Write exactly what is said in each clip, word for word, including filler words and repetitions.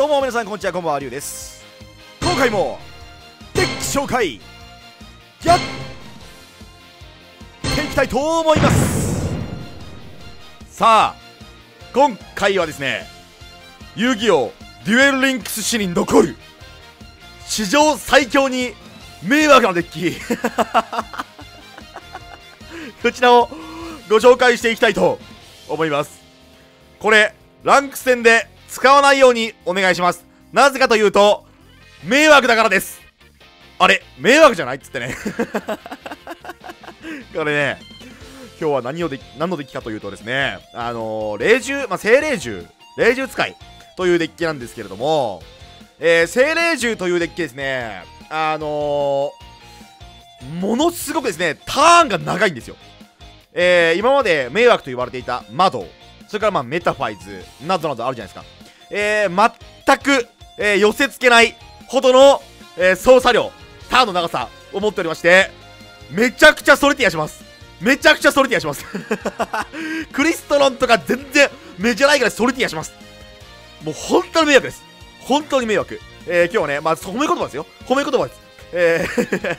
どうも皆さんこんにちは、こんばんは、りゅうです。今回もデッキ紹介やっていきたいと思います。さあ今回はですね、遊戯王デュエルリンクス史に残る史上最強に迷惑なデッキこちらをご紹介していきたいと思います。これランク戦で使わないようにお願いします。なぜかというと迷惑だからです。あれ迷惑じゃないっつってねこれね、今日は何をで何のデッキかというとですね、あのー、霊獣、まあ、精霊獣霊獣使いというデッキなんですけれども、えー、精霊獣というデッキですね、あのー、ものすごくですねターンが長いんですよ。えー、今まで迷惑と言われていたマドウ、それからまあメタファイズなどなどあるじゃないですか。えー、全く、えー、寄せ付けないほどの、えー、操作量、ターンの長さを持っておりまして、めちゃくちゃソリティアしますめちゃくちゃソリティアしますクリストロンとか全然メジャーないからソリティアします。もう本当に迷惑です。本当に迷惑。えー、今日はね、まあ褒め言葉ですよ、褒め言葉です。え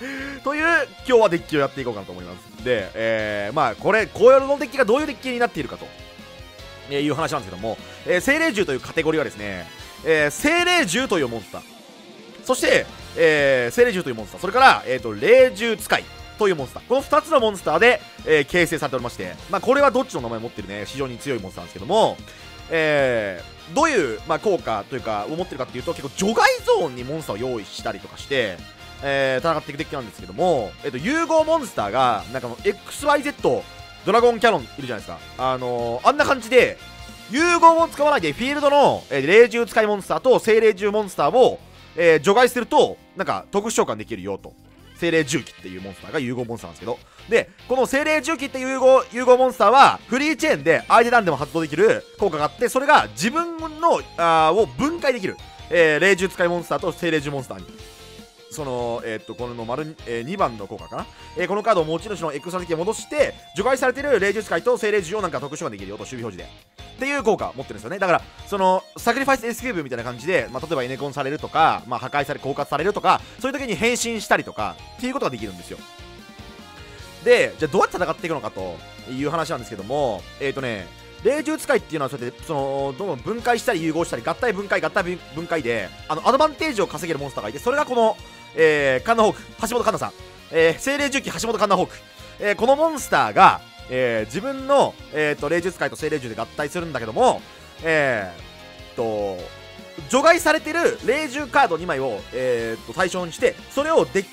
ー、という今日はデッキをやっていこうかなと思います。で、えー、まあこれ紅葉のデッキがどういうデッキになっているかという話なんですけども、えー、精霊獣というカテゴリーはですね、えー、精霊獣というモンスター、そして、えー、精霊獣というモンスター、それから、えー、と霊獣使いというモンスター、このふたつのモンスターで、えー、形成されておりまして、まあ、これはどっちの名前を持ってるね、非常に強いモンスターなんですけども、えー、どういう、まあ、効果というかを持ってるかっていうと、結構除外ゾーンにモンスターを用意したりとかして、えー、戦っていくデッキなんですけども、えー、と融合モンスターがなんかの エックスワイゼットドラゴンキャノンいるじゃないですか。あのー、あんな感じで融合を使わないでフィールドの、えー、霊獣使いモンスターと精霊獣モンスターを、えー、除外するとなんか特殊召喚できるよと。精霊獣機っていうモンスターが融合モンスターなんですけど、でこの精霊獣機っていう融合、融合モンスターはフリーチェーンで相手段でも発動できる効果があって、それが自分のあを分解できる、えー、霊獣使いモンスターと精霊獣モンスターに。そのえー、っとこの丸、えー、にばんの効果かな、えー、このカードを持ち主の エックス の敵に戻して除外されている霊獣使いと精霊獣をなんか特殊ができるよと守備表示でっていう効果を持ってるんですよね。だからそのサクリファイスエスケープみたいな感じで、まあ、例えばエネコンされるとか、まあ、破壊され狡猾されるとか、そういう時に変身したりとかっていうことができるんですよ。でじゃあどうやって戦っていくのかという話なんですけども、えー、っとね霊獣使いっていうのはそうやってそのどんどん分解したり融合したり合体分解合体分解で、あのアドバンテージを稼げるモンスターがいて、それがこのえー、カンナホーク、橋本環奈さん、えー、精霊獣機橋本環奈ホーク、えー、このモンスターが、えー、自分の、えー、と霊獣使いと精霊獣で合体するんだけども、えー、と除外されてる霊獣カードにまいを、えー、と対象にして、それをデッキ、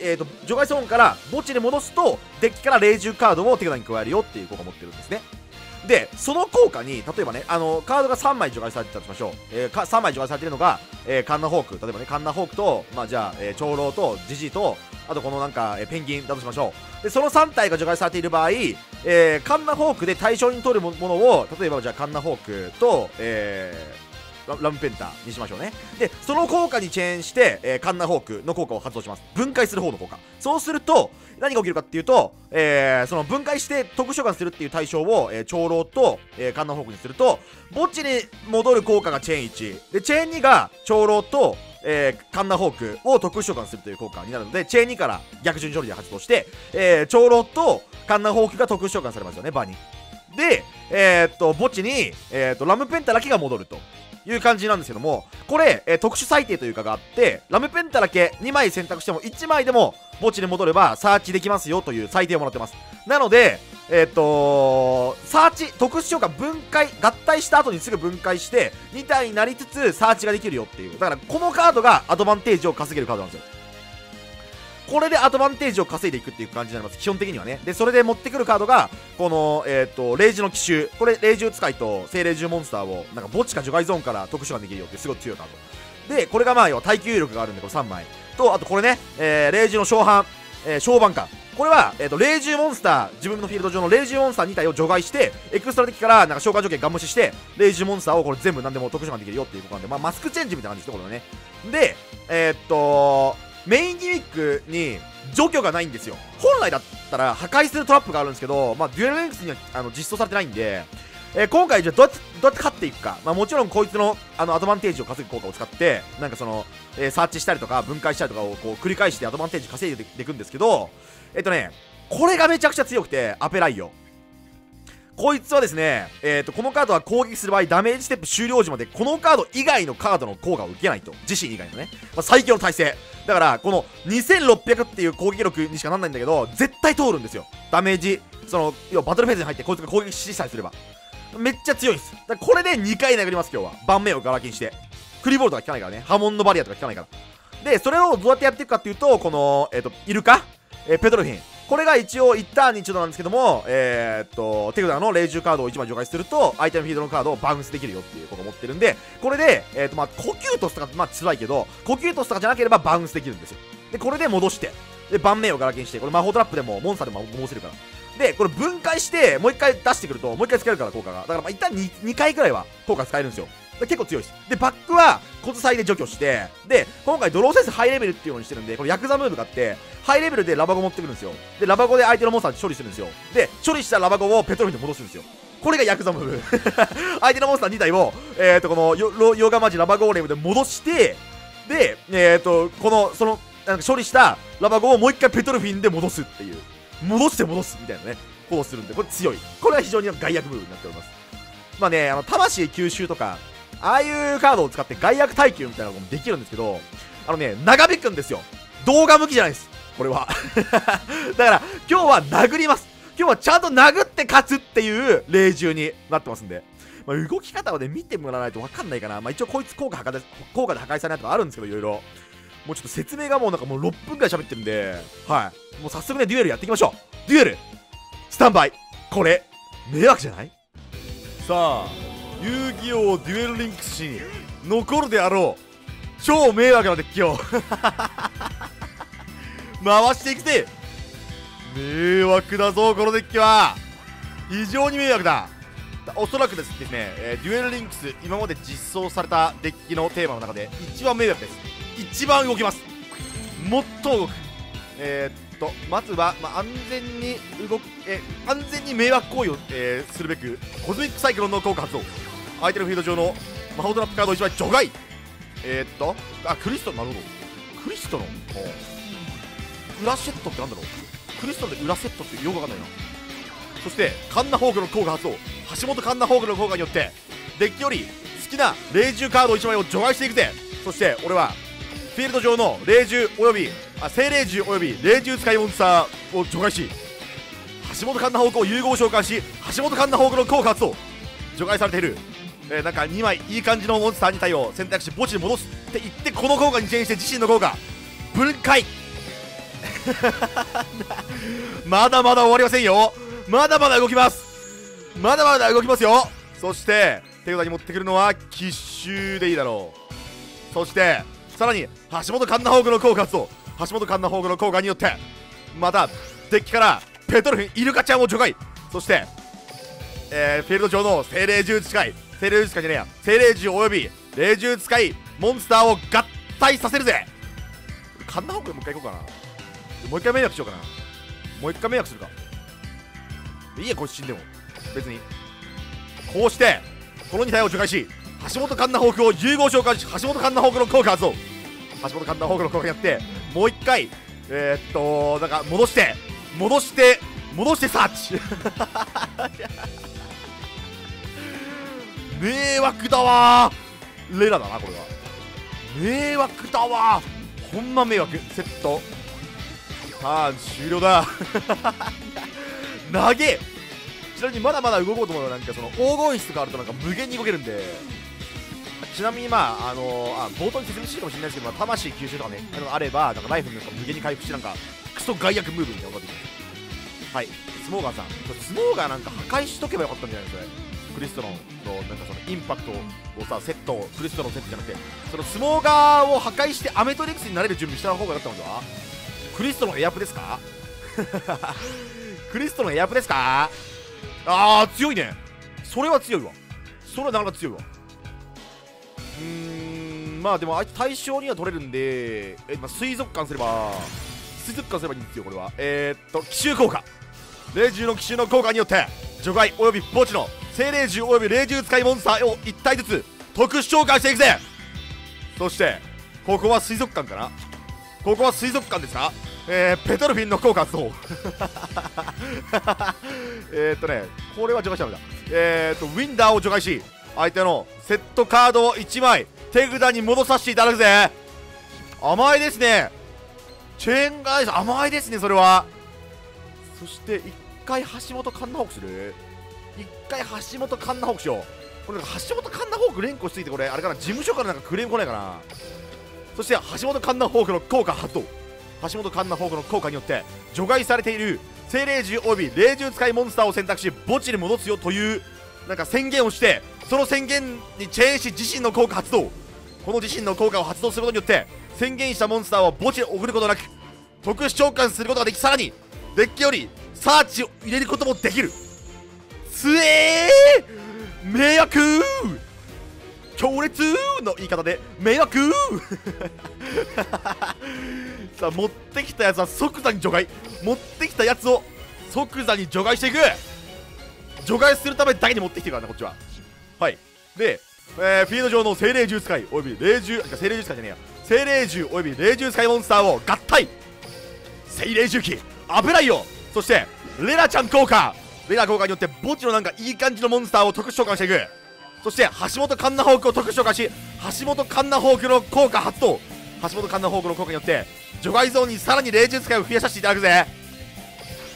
えー、と除外ゾーンから墓地に戻すとデッキから霊獣カードを手札に加えるよっていう効果を持ってるんですね。でその効果に、例えばね、あのカードがさんまい除外されてたとしましょう、えー、かさんまい除外されてるのが、えー、カンナホーク、例えばねカンナホークと、まあ、じゃあ、えー、長老とジジイと、あとこのなんか、えー、ペンギンだとしましょう。でそのさんたいが除外されている場合、えー、カンナホークで対象に取るものを、例えばじゃあカンナホークと、えー、ラムペンタにしましょうね。でその効果にチェーンして、えー、カンナホークの効果を発動します。分解する方の効果。そうすると何が起きるかっていうと、えー、その分解して特殊召喚するっていう対象を、えー、長老と、えー、カンナホークにすると墓地に戻る効果がチェーンいちで、チェーンにが長老と、えー、カンナホークを特殊召喚するという効果になるので、チェーンにから逆順処理で発動して、えー、長老とカンナホークが特殊召喚されますよね、場に。で、えー、っと墓地に、えー、っとラムペンタだけが戻るという感じなんですけども、これ、えー、特殊裁定というかがあって、ラムペンタだけにまい選択してもいちまいでも墓地に戻ればサーチできますよという裁定をもらってます。なのでえー、っとサーチ特殊召喚分解合体した後にすぐ分解してにたいになりつつサーチができるよっていう。だからこのカードがアドバンテージを稼げるカードなんですよ。これでアドバンテージを稼いでいくっていう感じになります、基本的にはね。でそれで持ってくるカードがこの、えー、と霊獣の奇襲、これ霊獣使いと精霊獣モンスターをなんか墓地か除外ゾーンから特殊ができるよってすごい強いカードで、これがまあ要は耐久力があるんでこれさんまいと、あとこれね、えー、霊獣の召喚、えー、召喚か、これは、えー、と霊獣モンスター、自分のフィールド上の霊獣モンスターにたいを除外してエクストラ的からなんか召喚条件ガン無視して霊獣モンスターをこれ全部何でも特殊ができるよっていうことなんで、まあ、マスクチェンジみたいな感じですね、これね。でえー、っとメインギミックに除去がないんですよ。本来だったら破壊するトラップがあるんですけど、まあ、デュエルリンクスにはあの実装されてないんで、えー、今回じゃあどうやってどうやって勝っていくか、まあ、もちろんこいつのあのアドバンテージを稼ぐ効果を使ってなんかその、えー、サーチしたりとか分解したりとかをこう繰り返してアドバンテージ稼いでいくんですけど、えっとねこれがめちゃくちゃ強くて、アペライオこいつはですね、えー、とこのカードは攻撃する場合ダメージステップ終了時までこのカード以外のカードの効果を受けないと、自身以外のね、まあ、最強の耐性だからこのにせんろっぴゃくっていう攻撃力にしかなんないんだけど絶対通るんですよ。ダメージその要はバトルフェーズに入ってこいつが攻撃しさえすればめっちゃ強いんです。だからこれでにかい殴ります。今日は盤面をガラキにしてクリボールとか効かないからね、波紋のバリアとか効かないから。でそれをどうやってやっていくかっていうと、この、えー、とイルカ、えー、ペトルフィン、これが一応いちターンに一度なんですけども、えー、っと手札の霊獣カードをいちまい除外すると相手のフィールドのカードをバウンスできるよっていうことを持ってるんで、これで、えー、っとまあ呼吸トスとかまあ辛いけど呼吸トスとかじゃなければバウンスできるんですよ。でこれで戻してで盤面をガラケンして、これ魔法トラップでもモンスターでも戻せるから、でこれ分解してもういっかい出してくるともういっかい使えるから効果が、だからまあ一旦 2, にかいくらいは効果使えるんですよ。結構強いです。でバックは骨祭で除去して、で今回ドローセンスハイレベルっていうのにしてるんで、これヤクザムーブがあってハイレベルでラバゴ持ってくるんですよ。でラバゴで相手のモンスター処理するんですよ。で処理したラバゴをペトロフィンに戻すんですよ。これがヤクザムーブ相手のモンスターにたいを、えー、とこのヨガマジラバゴーレムで戻して、でえっ、ー、とこのそのなんか処理したラバゴをもう一回ペトロフィンで戻すっていう、戻して戻すみたいなねこうするんで、これ強い。これは非常に害悪ムーブになっております。まあね、あの魂吸収とかああいうカードを使って害悪耐久みたいなのもできるんですけど、あのね長引くんですよ。動画向きじゃないですこれはだから今日は殴ります。今日はちゃんと殴って勝つっていう霊獣になってますんで、まあ、動き方をね見てもらわないと分かんないかな。まあ一応こいつ効果破壊で、効果で破壊されないとかあるんですけど、いろいろもうちょっと説明がもうなんかもうろっぷんくらい喋ってるんで、はいもう早速ねデュエルやっていきましょう。デュエルスタンバイ、これ迷惑じゃない？さあ遊戯王デュエルリンクス史に残るであろう超迷惑なデッキを回していくぜ。迷惑だぞこのデッキは、非常に迷惑だ。おそらくですね、えー、デュエルリンクス今まで実装されたデッキのテーマの中で一番迷惑です。一番動きます。もっと動く、えー、っとまずは、まあ、安全に動く、えー、安全に迷惑行為を、えー、するべくコズミックサイクロンの効果発動、相手のフィールド上の魔法トラップカードをいちまい除外。えー、っとあクリストの、なるほどクリストの裏セットってなんだろう、クリストで裏セットってよくわかんないな。そしてカンナホークの効果発動、橋本カンナホークの効果によってデッキより好きな霊獣カードいちまいを除外していくぜ。そして俺はフィールド上の霊獣およびあ精霊獣および霊獣使いモンスターを除外し、橋本カンナホークを融合召喚し橋本カンナホークの効果発動、除外されているえー、なんかにまいいい感じのモンスターに体を選択肢墓地に戻すって言って、この効果にチェンジして自身の効果分解まだまだ終わりませんよ。まだまだ動きます。まだまだ動きますよ。そして手札に持ってくるのは奇襲でいいだろう。そしてさらに橋本環奈ホークの効果と橋本環奈ホークの効果によってまたデッキからペトルフィンイルカちゃんを除外。そして、えー、フィールド上の精霊獣使い精霊獣使いじゃねえや精霊獣および霊獣使いモンスターを合体させるぜ。カンナホークでもう一回いこうかな。もう一回迷惑しようかな。もう一回迷惑するかいいや、これ死んでも別に。こうしてこのに体を除外し橋本カンナホークを融合召喚し橋本カンナホークの効果発動、橋本カンナホークの効果によってもう一回えー、っとなんか戻して戻して戻してサーチ迷惑だわー。レラだなこれは。迷惑だわー。ほんま迷惑。セットターン終了だ投げちなみにまだまだ動こうと思うのはなんかその黄金室とかあるとなんか無限に動けるんで、ちなみにまああのー、あ冒頭に説明してるかもしれないですけど、まあ、魂吸収とかねあればなんかライフルとか無限に回復してなんかクソ害悪ムーブみたいなことができる。はいスモーガーさん、スモーガーなんか破壊しとけばよかったんじゃないですかね。クリストのなんかそのインパクトをさセットをクリストのセットじゃなくてそのスモーガーを破壊してアメトリックスになれる準備した方がだったのでは。クリストのエアプですかクリストのエアプですか。あー強いねそれは。強いわそれは。なかなか強いわ。うーんまあでもあいつ対象には取れるんで、え、まあ、水族館すれば水族館すればいいんですよこれは。えー、っと奇襲効果霊獣の奇襲の効果によって除外および墓地の精霊獣および霊獣使いモンスターをいち体ずつ特殊召喚していくぜ。そしてここは水族館かな。ここは水族館ですか。えー、ペトルフィンの効果発動えっとねこれは除外したんだ。えー、っとウィンダーを除外し相手のセットカードをいちまい手札に戻させていただくぜ。甘いですね。チェーンガイズ甘いですね。それはそしていっかい橋本カンナホークする。いっかい橋本カンナホークしよう。これなんか橋本カンナホーク連呼しついてこれあれかな、事務所からなんかクレーム来ないかな。そして橋本カンナホークの効果発動。橋本カンナホークの効果によって除外されている精霊獣および霊獣使いモンスターを選択し墓地に戻すよというなんか宣言をして、その宣言にチェーンし自身の効果発動。この自身の効果を発動することによって宣言したモンスターを墓地に送ることなく特殊召喚することができ、さらにデッキよりサーチを入れることもできる。つえー迷惑強烈の言い方で迷惑さあ持ってきたやつは即座に除外。持ってきたやつを即座に除外していく。除外するためだけに持ってきてるからなこっちは。はいで、えー、フィールド上の精霊獣使いおよび霊獣精霊獣使いじゃねえや精霊獣および霊獣使いモンスターを合体。精霊獣機危ないよ。そしてレナちゃん効果レナ効果によって墓地のなんかいい感じのモンスターを特殊召喚していく。そして橋本カンナホークを特殊召喚し橋本カンナホークの効果発動。橋本カンナホークの効果によって除外ゾーンにさらに霊獣使いを増やさせていただくぜ。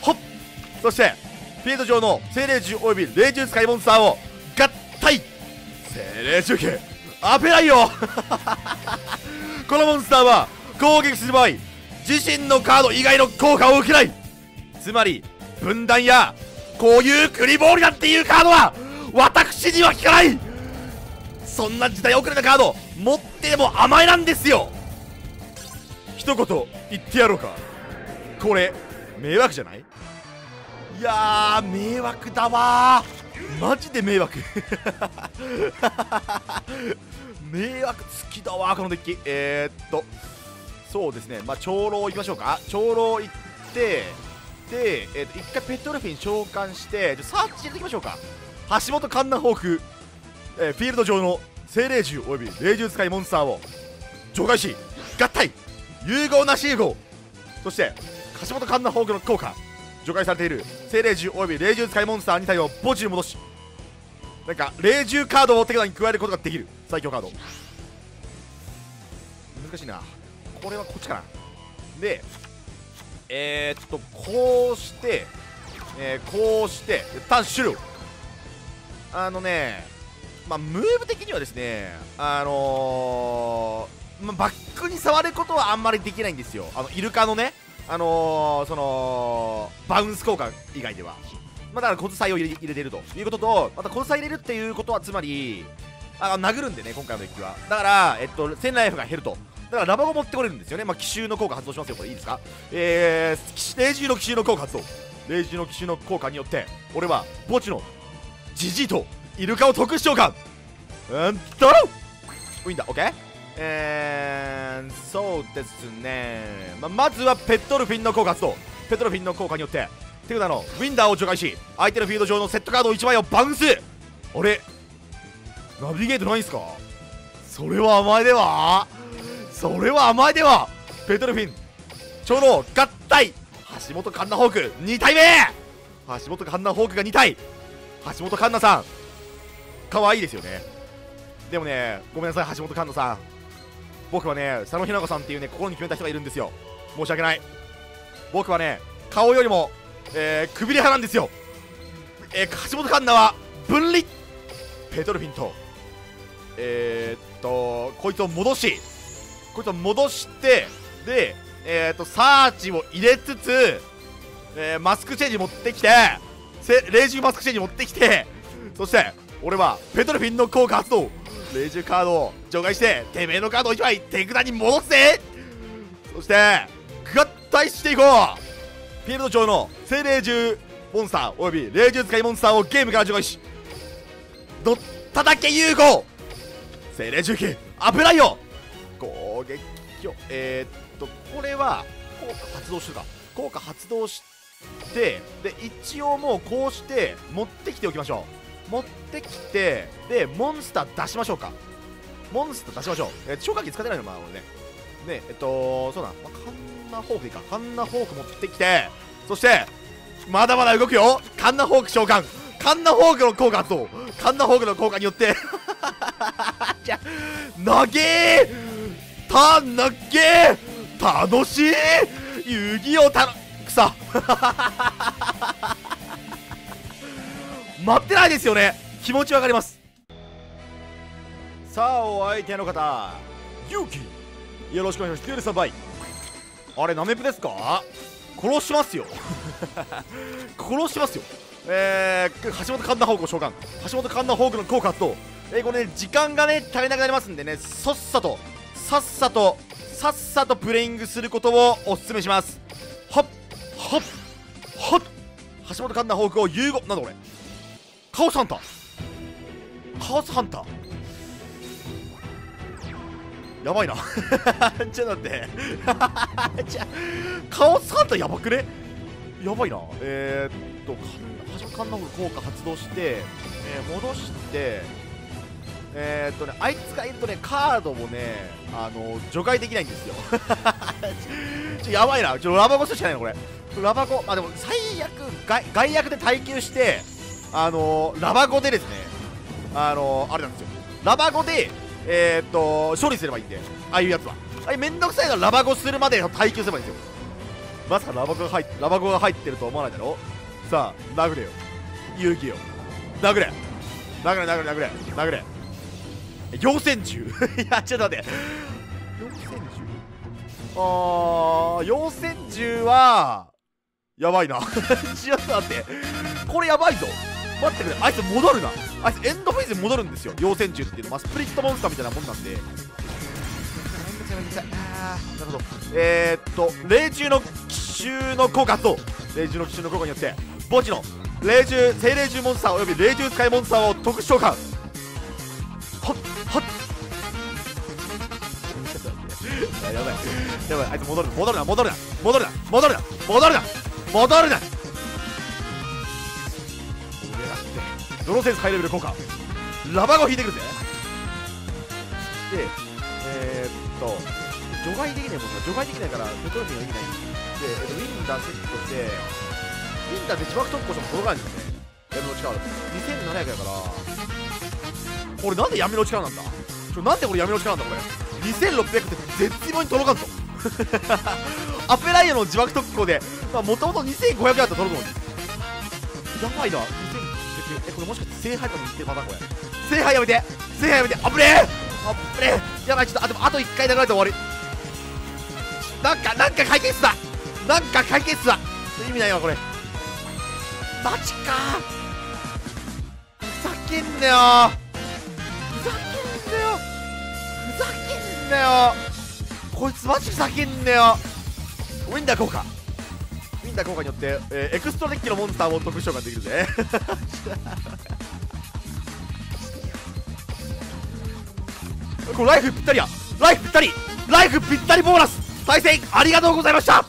ほっそしてフィールド上の精霊獣および霊獣使いモンスターを合体。精霊獣系危ないよこのモンスターは攻撃する場合自身のカード以外の効果を受けない。つまり分断やこういうクリボールなんていうカードは私には効かない。そんな時代遅れたカード持ってでも甘えなんですよ。一言言ってやろうか、これ迷惑じゃない。いやー迷惑だわーマジで迷惑迷惑好きだわこのデッキ。えー、っとそうですねまあ長老行きましょうか。長老行ってで、えー、っといっかいペトルフィン召喚してじゃサーチ入れていきましょうか。橋本カンナホーク、えー、フィールド上の精霊獣および霊獣使いモンスターを除外し合体融合なし融合。そして橋本カンナホークの効果除外されている精霊獣および霊獣使いモンスターに体を墓地に戻しなんか霊獣カードを手札に加えることができる最強カード。難しいなこれはこっちかな。でえー、っとこうして、えー、こうしてターン終了。あのねまあムーブ的にはですねあのーまあ、バックに触ることはあんまりできないんですよ。あのイルカのねあのー、そのバウンス効果以外では、まあ、だから小伝いを入れ、入れているということと、また小伝い入れるっていうことはつまりあの殴るんでね今回のデッキはだから、えっと、せんライフが減るとだからラバゴ持ってこれるんですよね。まあ、奇襲の効果発動しますよこれいいですか。えー、霊獣の奇襲の効果発動。霊獣の奇襲の効果によって俺は墓地のジジイとイルカを特殊召喚。うんとウィンダーオッケー。えーそうですね、まあ、まずはペトルフィンの効果発動。ペトルフィンの効果によって手札のウィンダーを除外し相手のフィールド上のセットカードいちまいをバウンス。あれナビゲートないんすか。それは甘えではそれは甘えでは。ペトルフィン長老合体橋本カンナホークに体目。橋本カンナホークがに体。橋本環奈さんかわいいですよね。でもねごめんなさい橋本環奈さん僕はね佐野日向子さんっていうね心に決めた人がいるんですよ。申し訳ない。僕はね顔よりも、えー、くびれ派なんですよ。えー、橋本環奈は分離。ペトルフィンとえー、っとこいつを戻しこいつを戻してでえー、っとサーチを入れつつ、えー、マスクチェンジ持ってきて霊獣マスクチェンジ持ってきてそして俺はペトルフィンの効果発動。霊獣カードを除外しててめえのカードをいちまい手札に戻すぜ。そして合体していこう。フィールド上の精霊獣モンスターおよび霊獣使いモンスターをゲームから除外しドッタだけ融合。精霊獣機危ないよ攻撃をえー、っとこれは効果発動してた効果発動してで一応もうこうして持ってきておきましょ持ってきて、でモンスター出しましょうか。モンスター出しましょう。えー、消火器使ってないのまあ俺ね。ねえっとそうだな、まあ、カンナホークでいいか。カンナホーク持ってきて、そしてまだまだ動くよ。カンナホーク召喚。カンナホークの効果発動。カンナホークの効果によってじゃなげーたなげー楽しい遊戯王たくさ待ってないですよね。気持ちわかります。さあお相手の方ユウキよろしくお願いします。ユウリさんバイ。あれナメプですか。殺しますよ殺しますよ。えー、橋本環奈ホークを召喚。橋本環奈ホークの効果と、えー、これね時間がね足りなくなりますんでね、さっさとさっさとさっさとプレイングすることをおすすめします。はっはっはっ。橋本環奈ホークを融合なんだこれ。カオスハンターカオスハンターやばいなちょっと待ってカオスハンターやばくね。やばいな。えー、っと橋本環奈ホーク効果発動して、えー、戻してえー、っとねあいつがいるとねカードをねあの除外できないんですよちょやばいな。ちょラバコするしかないのこれ。ラバコまあでも最悪外、外役で耐久してあのラバコでですねあのあれなんですよ。ラバコでえー、っと処理すればいいんで、ああいうやつはあれめんどくさいの。ラバコするまで耐久すればいいんですよ。まさかラバコが入ってラバコが入ってると思わないだろ。さあ殴れよ勇気よ、殴れ殴れ殴れ殴れ殴れ陽線銃いやちょっと待って陽線銃あー陽線銃はやばいなちょっと待ってこれやばいぞ。待ってくれ、あいつ戻るな。あいつエンドフェイズに戻るんですよ。陽線銃っていうのはスプリットモンスターみたいなもんなんで。あーなるほど。えー、っと霊獣の奇襲の効果と霊獣の奇襲の効果によって墓地の霊獣精霊獣モンスターおよび霊獣使いモンスターを特殊召喚。はっはっやばいやばい。あいつ戻る戻るな戻るな戻るな戻るな戻るな戻るな。ドローセンスハイレベル効果ラバゴ引いてくるぜ。でえー、っと除外できないもんな。除外できないからペトロフィーができないで、ウィンダーセットしてウィンダーで自爆特攻しても届かないんだよね。闇の力にせんななひゃくやから俺なんで闇の力なんだ。ちょなんで俺闇の力なんだこれ。にせんろっぴゃくって絶妙に届かんとアペライアの自爆特攻でもともとにせんごひゃくやったら届くのにやばいな。え、これもしかして聖杯とかに行ってるパターンこれ。聖杯やめて聖杯やめて。あぶねえあぶねえやばい。ちょっとあでもあといっかい殴られて終わり。なんかなんか解決だなんか解決だ意味ないわこれマジかー。ふざけんなよふざけんなよふざけんなよこいつマジふざけんなよ。ウィンダー効果ウィンダー効果によって、えー、エクストラデッキのモンスターを特殊召喚できるぜこれライフぴったりやライフぴったりライフぴったりボーナス対戦ありがとうございました。